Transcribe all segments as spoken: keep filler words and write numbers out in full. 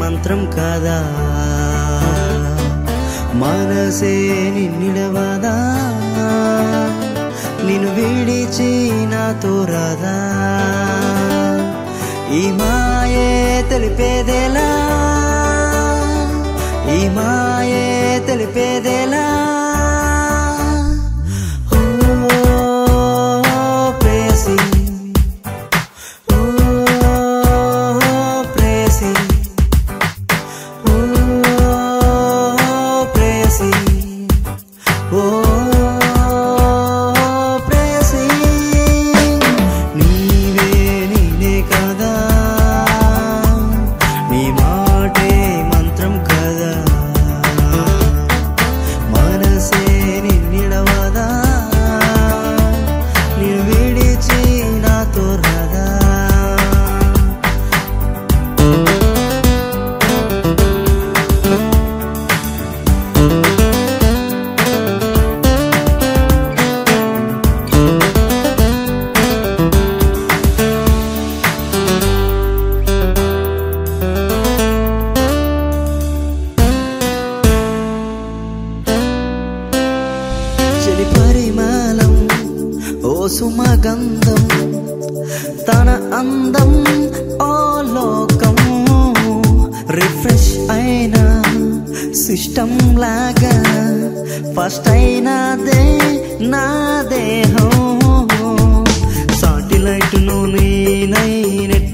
Mantram kada manase ninnidavada ninu vidichi na torada ee maaye telipedela ee maaye telipedela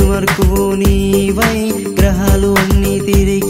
Network, Voni, Vai, Grahalu, Nitiri.